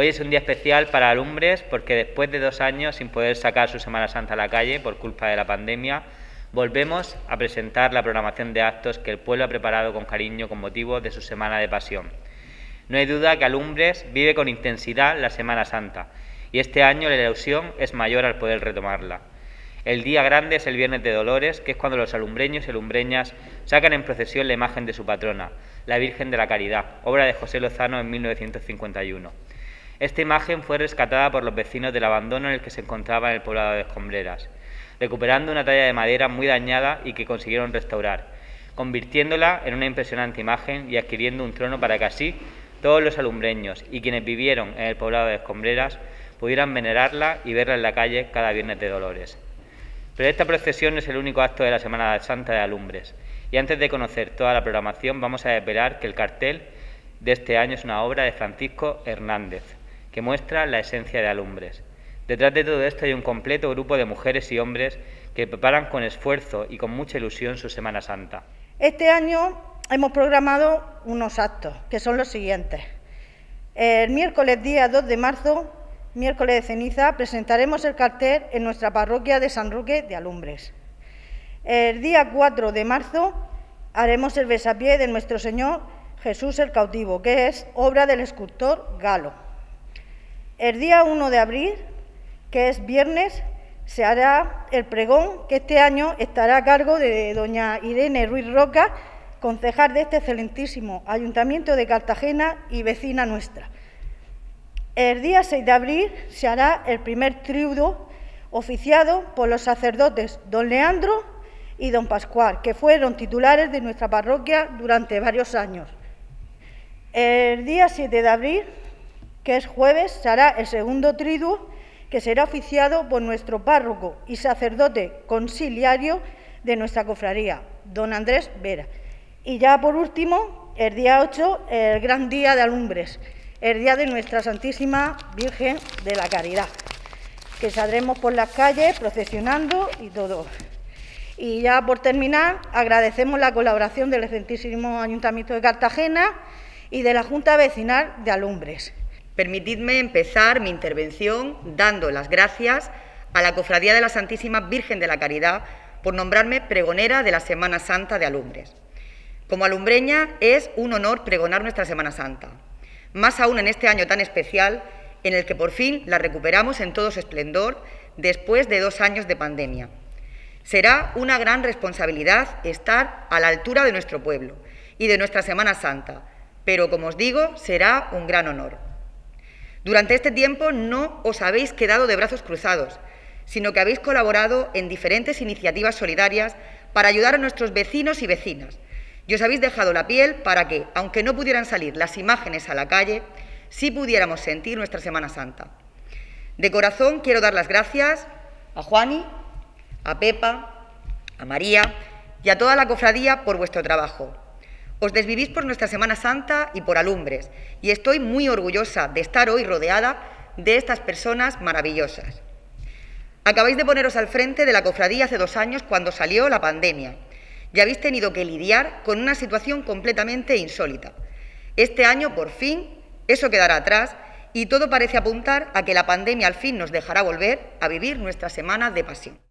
Hoy es un día especial para Alumbres porque después de 2 años sin poder sacar su Semana Santa a la calle por culpa de la pandemia, volvemos a presentar la programación de actos que el pueblo ha preparado con cariño con motivo de su Semana de Pasión. No hay duda que Alumbres vive con intensidad la Semana Santa y este año la ilusión es mayor al poder retomarla. El día grande es el Viernes de Dolores, que es cuando los alumbreños y alumbreñas sacan en procesión la imagen de su patrona, la Virgen de la Caridad, obra de José Lozano en 1951. Esta imagen fue rescatada por los vecinos del abandono en el que se encontraba en el poblado de Escombreras, recuperando una talla de madera muy dañada y que consiguieron restaurar, convirtiéndola en una impresionante imagen y adquiriendo un trono para que así todos los alumbreños y quienes vivieron en el poblado de Escombreras pudieran venerarla y verla en la calle cada Viernes de Dolores. Pero esta procesión no es el único acto de la Semana Santa de Alumbres, y antes de conocer toda la programación vamos a desvelar que el cartel de este año es una obra de Francisco Hernández, que muestra la esencia de Alumbres. Detrás de todo esto hay un completo grupo de mujeres y hombres que preparan con esfuerzo y con mucha ilusión su Semana Santa. Este año hemos programado unos actos, que son los siguientes. El miércoles día 2 de marzo, miércoles de ceniza, presentaremos el cartel en nuestra parroquia de San Roque de Alumbres. El día 4 de marzo haremos el besapié de Nuestro Señor Jesús el Cautivo, que es obra del escultor Galo. El día 1 de abril, que es viernes, se hará el pregón, que este año estará a cargo de doña Irene Ruiz Roca, concejal de este excelentísimo Ayuntamiento de Cartagena y vecina nuestra. El día 6 de abril se hará el primer triduo oficiado por los sacerdotes don Leandro y don Pascual, que fueron titulares de nuestra parroquia durante varios años. El día 7 de abril, que es jueves, se hará el segundo triduo, que será oficiado por nuestro párroco y sacerdote conciliario de nuestra cofradía, don Andrés Vera. Y ya por último, el día 8, el gran día de Alumbres, el día de nuestra Santísima Virgen de la Caridad, que saldremos por las calles procesionando y todo. Y ya por terminar, agradecemos la colaboración del excelentísimo Ayuntamiento de Cartagena y de la Junta Vecinal de Alumbres. Permitidme empezar mi intervención dando las gracias a la Cofradía de la Santísima Virgen de la Caridad por nombrarme pregonera de la Semana Santa de Alumbres. Como alumbreña es un honor pregonar nuestra Semana Santa, más aún en este año tan especial en el que por fin la recuperamos en todo su esplendor después de 2 años de pandemia. Será una gran responsabilidad estar a la altura de nuestro pueblo y de nuestra Semana Santa, pero como os digo, será un gran honor. Durante este tiempo no os habéis quedado de brazos cruzados, sino que habéis colaborado en diferentes iniciativas solidarias para ayudar a nuestros vecinos y vecinas. Y os habéis dejado la piel para que, aunque no pudieran salir las imágenes a la calle, sí pudiéramos sentir nuestra Semana Santa. De corazón quiero dar las gracias a Juani, a Pepa, a María y a toda la cofradía por vuestro trabajo. Os desvivís por nuestra Semana Santa y por Alumbres, y estoy muy orgullosa de estar hoy rodeada de estas personas maravillosas. Acabáis de poneros al frente de la cofradía hace 2 años cuando salió la pandemia. Ya habéis tenido que lidiar con una situación completamente insólita. Este año, por fin, eso quedará atrás y todo parece apuntar a que la pandemia al fin nos dejará volver a vivir nuestra Semana de Pasión.